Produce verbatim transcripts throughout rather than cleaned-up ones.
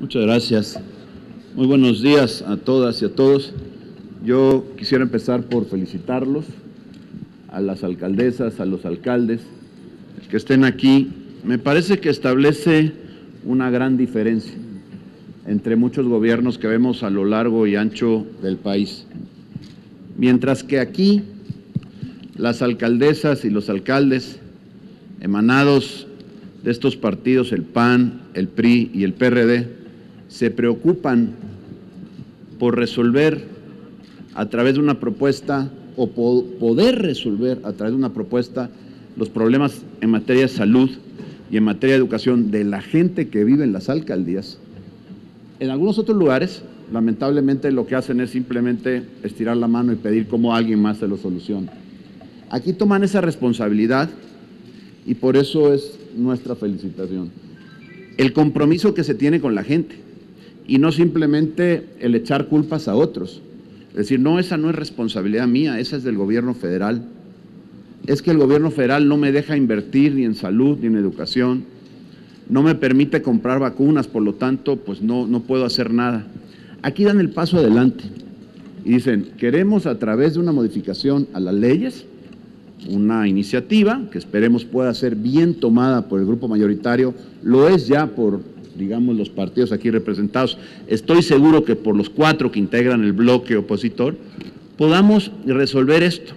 Muchas gracias. Muy buenos días a todas y a todos. Yo quisiera empezar por felicitarlos, a las alcaldesas, a los alcaldes que estén aquí. Me parece que establece una gran diferencia entre muchos gobiernos que vemos a lo largo y ancho del país. Mientras que aquí las alcaldesas y los alcaldes emanados de estos partidos, el P A N, el P R I y el P R D, se preocupan por resolver a través de una propuesta o po- poder resolver a través de una propuesta los problemas en materia de salud y en materia de educación de la gente que vive en las alcaldías. En algunos otros lugares, lamentablemente, lo que hacen es simplemente estirar la mano y pedir cómo alguien más se lo soluciona. Aquí toman esa responsabilidad y por eso es nuestra felicitación. El compromiso que se tiene con la gente y no simplemente el echar culpas a otros. Es decir, no, esa no es responsabilidad mía, esa es del gobierno federal. Es que el gobierno federal no me deja invertir ni en salud ni en educación, no me permite comprar vacunas, por lo tanto, pues no, no puedo hacer nada. Aquí dan el paso adelante y dicen, queremos a través de una modificación a las leyes, una iniciativa que esperemos pueda ser bien tomada por el grupo mayoritario, lo es ya por, digamos, los partidos aquí representados. Estoy seguro que por los cuatro que integran el bloque opositor, podamos resolver esto.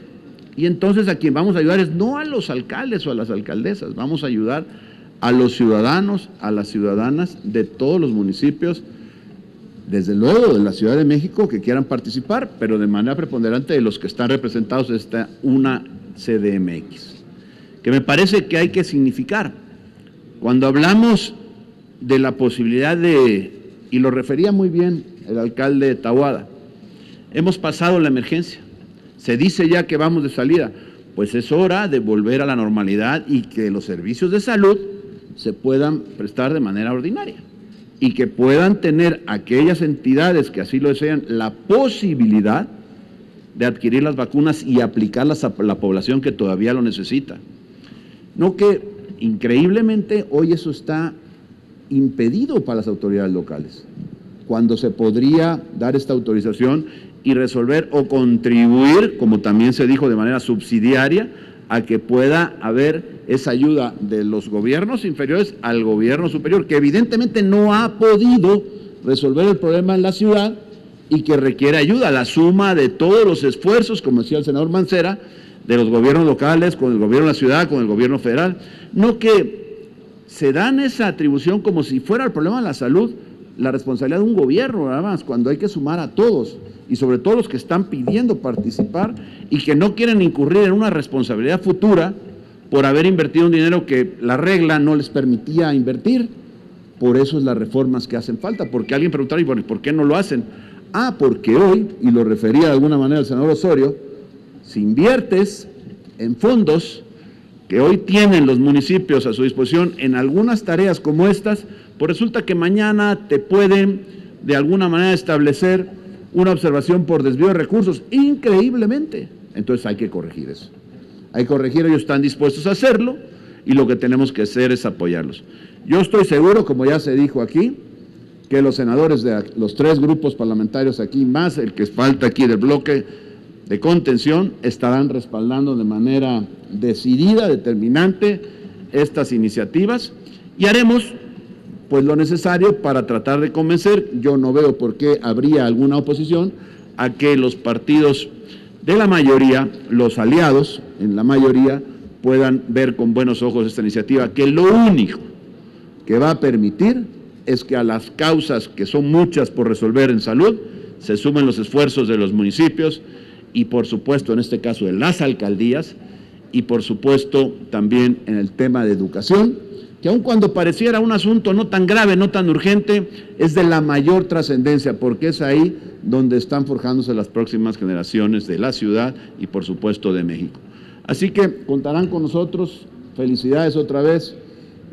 Y entonces a quien vamos a ayudar es no a los alcaldes o a las alcaldesas, vamos a ayudar a los ciudadanos, a las ciudadanas de todos los municipios, desde luego de la Ciudad de México, que quieran participar, pero de manera preponderante de los que están representados en esta una C D M X, que me parece que hay que significar. Cuando hablamos de la posibilidad de, y lo refería muy bien el alcalde de Tahuada, hemos pasado la emergencia. Se dice ya que vamos de salida, pues es hora de volver a la normalidad y que los servicios de salud se puedan prestar de manera ordinaria y que puedan tener aquellas entidades que así lo desean la posibilidad de adquirir las vacunas y aplicarlas a la población que todavía lo necesita. No que increíblemente hoy eso está impedido para las autoridades locales, cuando se podría dar esta autorización y resolver o contribuir, como también se dijo de manera subsidiaria, a que pueda haber esa ayuda de los gobiernos inferiores al gobierno superior, que evidentemente no ha podido resolver el problema en la ciudad y que requiere ayuda, la suma de todos los esfuerzos, como decía el senador Mancera, de los gobiernos locales, con el gobierno de la ciudad, con el gobierno federal. No que se dan esa atribución como si fuera el problema de la salud, la responsabilidad de un gobierno nada más, cuando hay que sumar a todos y sobre todo los que están pidiendo participar y que no quieren incurrir en una responsabilidad futura por haber invertido un dinero que la regla no les permitía invertir. Por eso es las reformas que hacen falta, porque alguien preguntará, ¿y por qué no lo hacen? Ah, porque hoy, y lo refería de alguna manera el senador Osorio, si inviertes en fondos que hoy tienen los municipios a su disposición en algunas tareas como estas, pues resulta que mañana te pueden de alguna manera establecer una observación por desvío de recursos, increíblemente. Entonces hay que corregir eso. Hay que corregir, ellos están dispuestos a hacerlo y lo que tenemos que hacer es apoyarlos. Yo estoy seguro, como ya se dijo aquí, que los senadores de los tres grupos parlamentarios aquí, más el que falta aquí del bloque de contención, estarán respaldando de manera decidida, determinante, estas iniciativas y haremos pues lo necesario para tratar de convencer. Yo no veo por qué habría alguna oposición a que los partidos de la mayoría, los aliados en la mayoría, puedan ver con buenos ojos esta iniciativa, que lo único que va a permitir es que a las causas, que son muchas por resolver en salud, se sumen los esfuerzos de los municipios y por supuesto en este caso de las alcaldías y por supuesto también en el tema de educación, que aun cuando pareciera un asunto no tan grave, no tan urgente, es de la mayor trascendencia, porque es ahí donde están forjándose las próximas generaciones de la ciudad y por supuesto de México. Así que contarán con nosotros, felicidades otra vez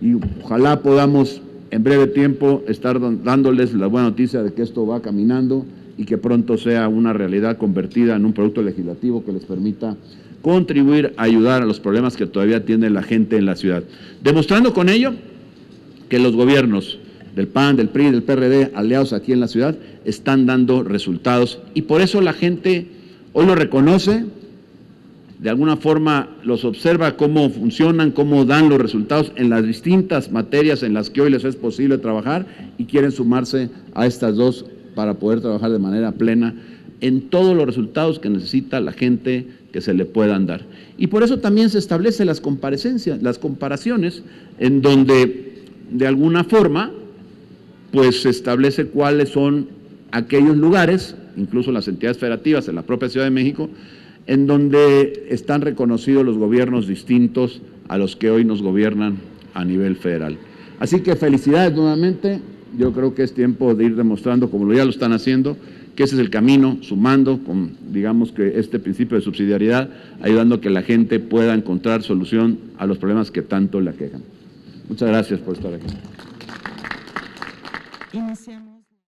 y ojalá podamos en breve tiempo estar dándoles la buena noticia de que esto va caminando y que pronto sea una realidad convertida en un producto legislativo que les permita contribuir a ayudar a los problemas que todavía tiene la gente en la ciudad, demostrando con ello que los gobiernos del P A N, del P R I, del P R D, aliados aquí en la ciudad, están dando resultados. Y por eso la gente hoy lo reconoce, de alguna forma los observa cómo funcionan, cómo dan los resultados en las distintas materias en las que hoy les es posible trabajar, y quieren sumarse a estas dos para poder trabajar de manera plena en todos los resultados que necesita la gente que se le puedan dar. Y por eso también se establecen las comparecencias, las comparaciones, en donde de alguna forma pues se establece cuáles son aquellos lugares, incluso las entidades federativas en la propia Ciudad de México, en donde están reconocidos los gobiernos distintos a los que hoy nos gobiernan a nivel federal. Así que felicidades nuevamente. Yo creo que es tiempo de ir demostrando, como ya lo están haciendo, que ese es el camino, sumando con, digamos, que este principio de subsidiariedad, ayudando a que la gente pueda encontrar solución a los problemas que tanto la aquejan. Muchas gracias por estar aquí. Iniciamos.